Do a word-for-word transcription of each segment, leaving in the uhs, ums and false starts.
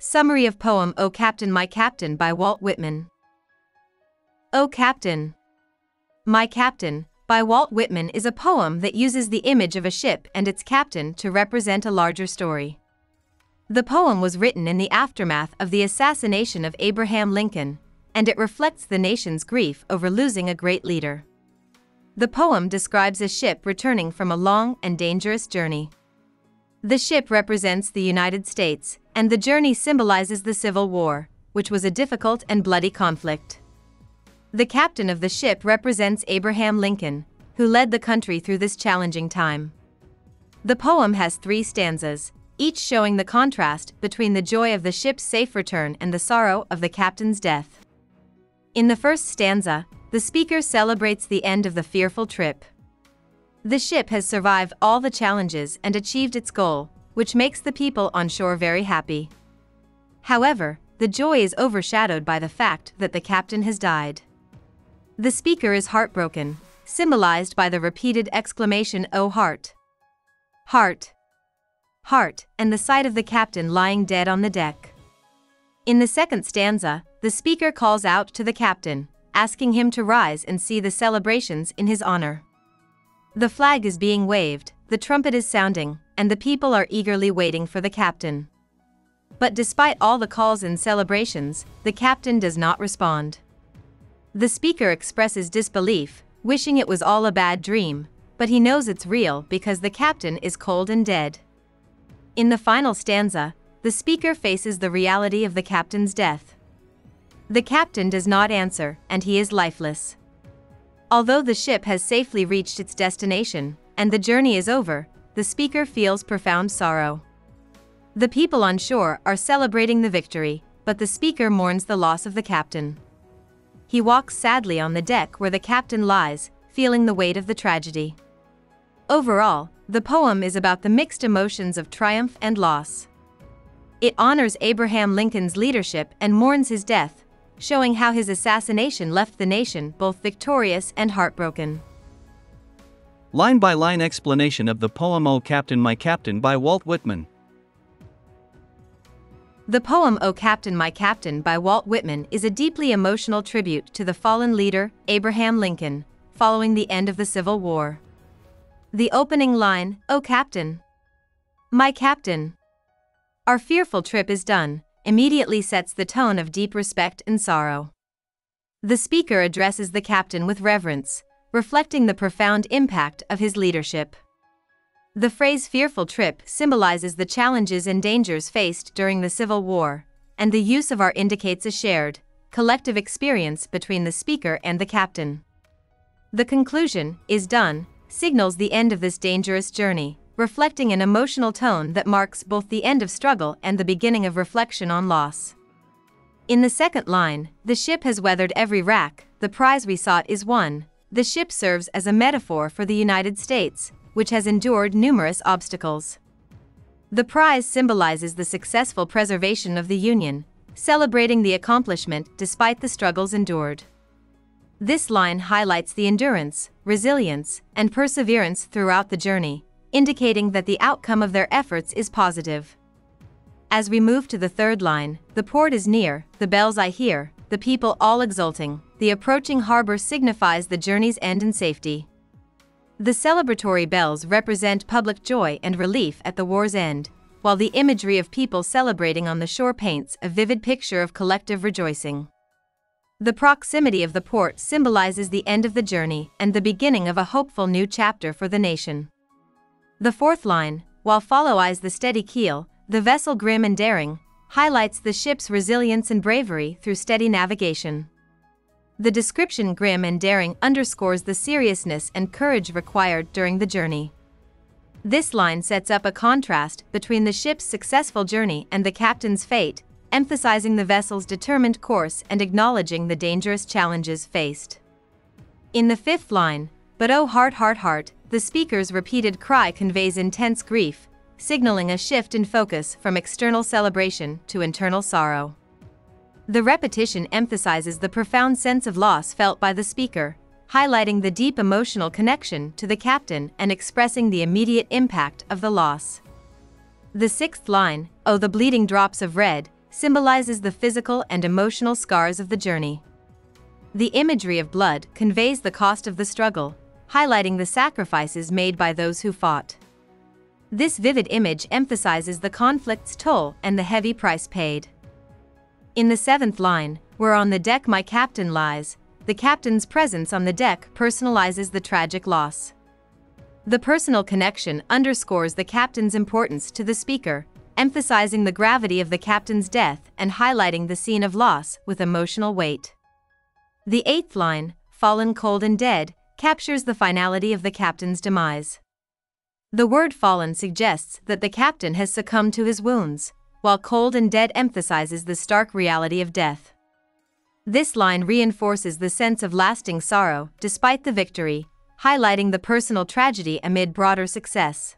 Summary of poem O Captain, My Captain by Walt Whitman. O Captain, My Captain by Walt Whitman is a poem that uses the image of a ship and its captain to represent a larger story. The poem was written in the aftermath of the assassination of Abraham Lincoln, and it reflects the nation's grief over losing a great leader. The poem describes a ship returning from a long and dangerous journey. The ship represents the United States, and the journey symbolizes the Civil War, which was a difficult and bloody conflict. The captain of the ship represents Abraham Lincoln, who led the country through this challenging time. The poem has three stanzas, each showing the contrast between the joy of the ship's safe return and the sorrow of the captain's death. In the first stanza, the speaker celebrates the end of the fearful trip. The ship has survived all the challenges and achieved its goal, which makes the people on shore very happy. However, the joy is overshadowed by the fact that the captain has died. The speaker is heartbroken, symbolized by the repeated exclamation, "Oh heart! Heart! Heart!" and the sight of the captain lying dead on the deck. In the second stanza, the speaker calls out to the captain, asking him to rise and see the celebrations in his honor. The flag is being waved, the trumpet is sounding, and the people are eagerly waiting for the captain. But despite all the calls and celebrations, the captain does not respond. The speaker expresses disbelief, wishing it was all a bad dream, but he knows it's real because the captain is cold and dead. In the final stanza, the speaker faces the reality of the captain's death. The captain does not answer, and he is lifeless. Although the ship has safely reached its destination, and the journey is over, the speaker feels profound sorrow. The people on shore are celebrating the victory, but the speaker mourns the loss of the captain. He walks sadly on the deck where the captain lies, feeling the weight of the tragedy. Overall, the poem is about the mixed emotions of triumph and loss. It honors Abraham Lincoln's leadership and mourns his death, showing how his assassination left the nation both victorious and heartbroken. Line-by-line explanation of the poem O Captain, My Captain by Walt Whitman. The poem O Captain, My Captain by Walt Whitman is a deeply emotional tribute to the fallen leader, Abraham Lincoln, following the end of the Civil War. The opening line, "O Captain, my Captain, our fearful trip is done," immediately sets the tone of deep respect and sorrow. The speaker addresses the captain with reverence, reflecting the profound impact of his leadership. The phrase "fearful trip" symbolizes the challenges and dangers faced during the Civil War, and the use of "our" indicates a shared, collective experience between the speaker and the captain. The conclusion, "is done," signals the end of this dangerous journey, reflecting an emotional tone that marks both the end of struggle and the beginning of reflection on loss. In the second line, "The ship has weathered every rack, the prize we sought is won," the ship serves as a metaphor for the United States, which has endured numerous obstacles. The prize symbolizes the successful preservation of the Union, celebrating the accomplishment despite the struggles endured. This line highlights the endurance, resilience, and perseverance throughout the journey, indicating that the outcome of their efforts is positive. As we move to the third line, "The port is near, the bells I hear, the people all exulting," the approaching harbor signifies the journey's end in safety. The celebratory bells represent public joy and relief at the war's end, while the imagery of people celebrating on the shore paints a vivid picture of collective rejoicing. The proximity of the port symbolizes the end of the journey and the beginning of a hopeful new chapter for the nation. The fourth line, "While follow eyes the steady keel, the vessel grim and daring," highlights the ship's resilience and bravery through steady navigation. The description "grim and daring" underscores the seriousness and courage required during the journey. This line sets up a contrast between the ship's successful journey and the captain's fate, emphasizing the vessel's determined course and acknowledging the dangerous challenges faced. In the fifth line, "But oh heart, heart, heart," the speaker's repeated cry conveys intense grief, signaling a shift in focus from external celebration to internal sorrow. The repetition emphasizes the profound sense of loss felt by the speaker, highlighting the deep emotional connection to the captain and expressing the immediate impact of the loss. The sixth line, "Oh the bleeding drops of red," symbolizes the physical and emotional scars of the journey. The imagery of blood conveys the cost of the struggle, highlighting the sacrifices made by those who fought. This vivid image emphasizes the conflict's toll and the heavy price paid. In the seventh line, "Where on the deck my captain lies," the captain's presence on the deck personalizes the tragic loss. The personal connection underscores the captain's importance to the speaker, emphasizing the gravity of the captain's death and highlighting the scene of loss with emotional weight. The eighth line, "Fallen cold and dead," captures the finality of the captain's demise. The word fallen suggests that the captain has succumbed to his wounds, while cold and dead emphasizes the stark reality of death. This line reinforces the sense of lasting sorrow despite the victory, highlighting the personal tragedy amid broader success.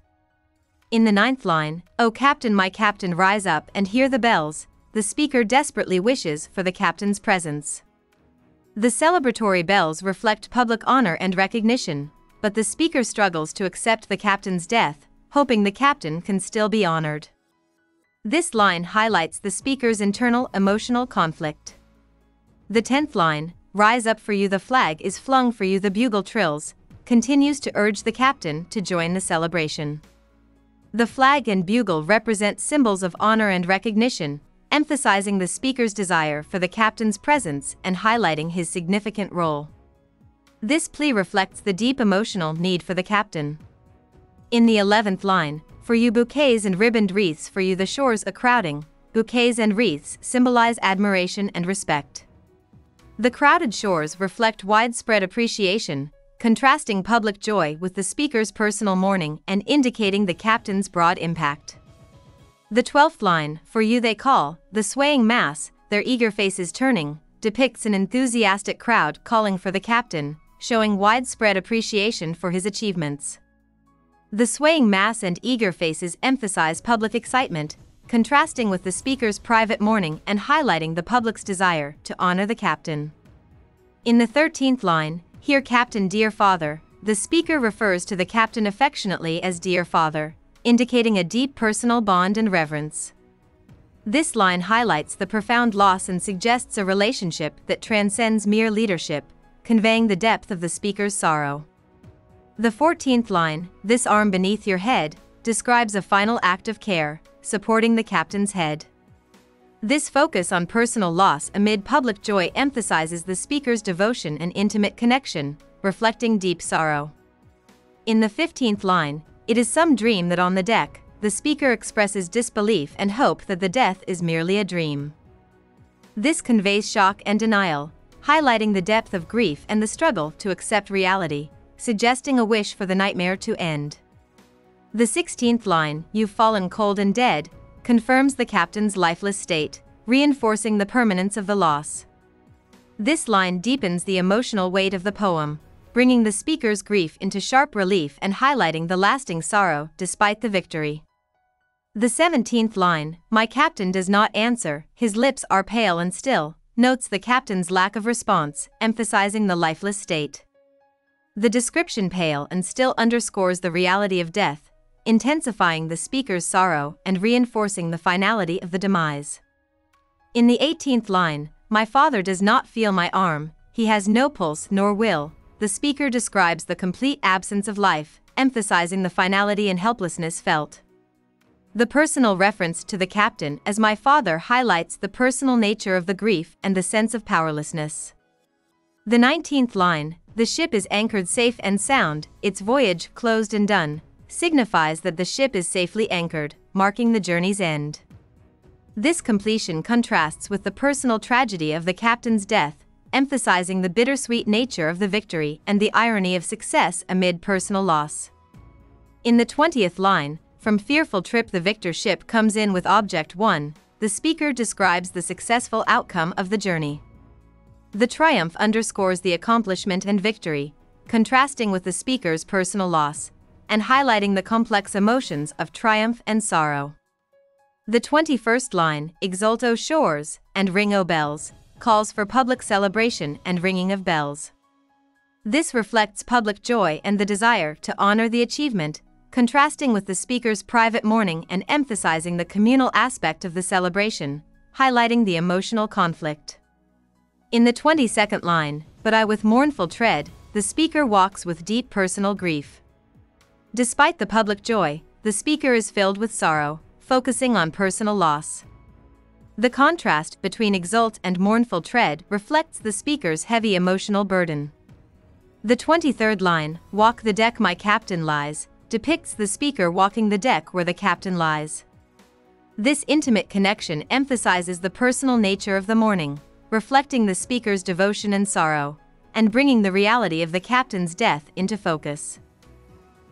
In the ninth line, "O Captain, my Captain, rise up and hear the bells," the speaker desperately wishes for the captain's presence. The celebratory bells reflect public honor and recognition, but the speaker struggles to accept the captain's death, hoping the captain can still be honored. This line highlights the speaker's internal emotional conflict. The tenth line, "Rise up for you the flag is flung for you the bugle trills," continues to urge the captain to join the celebration. The flag and bugle represent symbols of honor and recognition, emphasizing the speaker's desire for the captain's presence and highlighting his significant role. This plea reflects the deep emotional need for the captain. In the eleventh line, "For you bouquets and ribboned wreaths, for you the shores a crowding," bouquets and wreaths symbolize admiration and respect. The crowded shores reflect widespread appreciation, contrasting public joy with the speaker's personal mourning and indicating the captain's broad impact. The twelfth line, "For you they call," the swaying mass, their eager faces turning, depicts an enthusiastic crowd calling for the captain, showing widespread appreciation for his achievements. The swaying mass and eager faces emphasize public excitement, contrasting with the speaker's private mourning and highlighting the public's desire to honor the captain. In the thirteenth line, "Here Captain, dear father," the speaker refers to the captain affectionately as dear father, indicating a deep personal bond and reverence. This line highlights the profound loss and suggests a relationship that transcends mere leadership, conveying the depth of the speaker's sorrow. The fourteenth line, "This arm beneath your head," describes a final act of care, supporting the captain's head. This focus on personal loss amid public joy emphasizes the speaker's devotion and intimate connection, reflecting deep sorrow. In the fifteenth line, "It is some dream that on the deck," the speaker expresses disbelief and hope that the death is merely a dream. This conveys shock and denial, highlighting the depth of grief and the struggle to accept reality, suggesting a wish for the nightmare to end. The sixteenth line, "You've fallen cold and dead," confirms the captain's lifeless state, reinforcing the permanence of the loss. This line deepens the emotional weight of the poem, bringing the speaker's grief into sharp relief and highlighting the lasting sorrow despite the victory. The seventeenth line, "My captain does not answer, his lips are pale and still," notes the captain's lack of response, emphasizing the lifeless state. The description "pale and still" underscores the reality of death, intensifying the speaker's sorrow and reinforcing the finality of the demise. In the eighteenth line, "My father does not feel my arm, he has no pulse nor will," the speaker describes the complete absence of life, emphasizing the finality and helplessness felt. The personal reference to the captain as "my father" highlights the personal nature of the grief and the sense of powerlessness. The nineteenth line, "The ship is anchored safe and sound, its voyage closed and done," signifies that the ship is safely anchored, marking the journey's end. This completion contrasts with the personal tragedy of the captain's death, emphasizing the bittersweet nature of the victory and the irony of success amid personal loss. In the twentieth line, "From fearful trip the victor ship comes in with object won," the speaker describes the successful outcome of the journey. The triumph underscores the accomplishment and victory, contrasting with the speaker's personal loss, and highlighting the complex emotions of triumph and sorrow. The twenty-first line, "Exult, O shores, and ring, O bells," calls for public celebration and ringing of bells. This reflects public joy and the desire to honor the achievement, contrasting with the speaker's private mourning and emphasizing the communal aspect of the celebration, highlighting the emotional conflict. In the twenty-second line, but I with mournful tread, the speaker walks with deep personal grief. Despite the public joy, the speaker is filled with sorrow, focusing on personal loss. The contrast between exult and mournful tread reflects the speaker's heavy emotional burden. The twenty-third line, walk the deck my captain lies, depicts the speaker walking the deck where the captain lies. This intimate connection emphasizes the personal nature of the mourning, reflecting the speaker's devotion and sorrow, and bringing the reality of the captain's death into focus.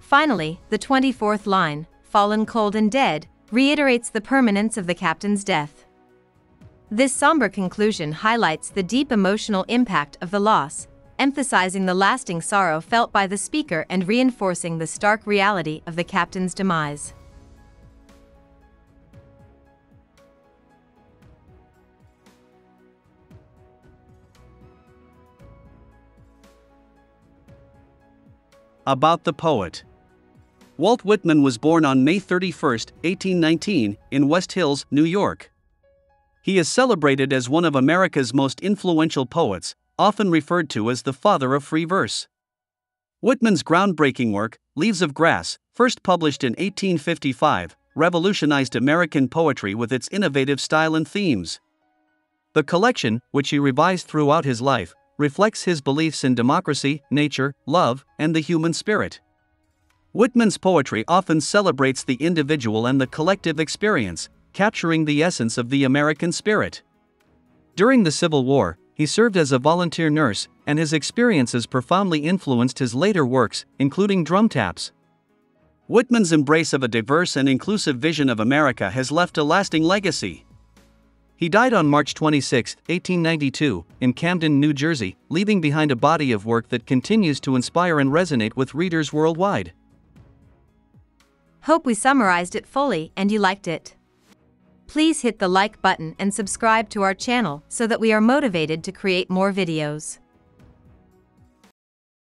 Finally, the twenty-fourth line, fallen cold and dead, reiterates the permanence of the captain's death. This somber conclusion highlights the deep emotional impact of the loss, emphasizing the lasting sorrow felt by the speaker and reinforcing the stark reality of the captain's demise. About the poet. Walt Whitman was born on May thirty-first, eighteen nineteen, in West Hills, New York. He is celebrated as one of America's most influential poets, often referred to as the father of free verse. Whitman's groundbreaking work, Leaves of Grass, first published in eighteen fifty-five, revolutionized American poetry with its innovative style and themes. The collection, which he revised throughout his life, reflects his beliefs in democracy, nature, love, and the human spirit. Whitman's poetry often celebrates the individual and the collective experience, capturing the essence of the American spirit. During the Civil War, he served as a volunteer nurse, and his experiences profoundly influenced his later works, including Drum Taps. Whitman's embrace of a diverse and inclusive vision of America has left a lasting legacy. He died on March twenty-sixth, eighteen ninety-two, in Camden, New Jersey, leaving behind a body of work that continues to inspire and resonate with readers worldwide. Hope we summarized it fully and you liked it. Please hit the like button and subscribe to our channel so that we are motivated to create more videos.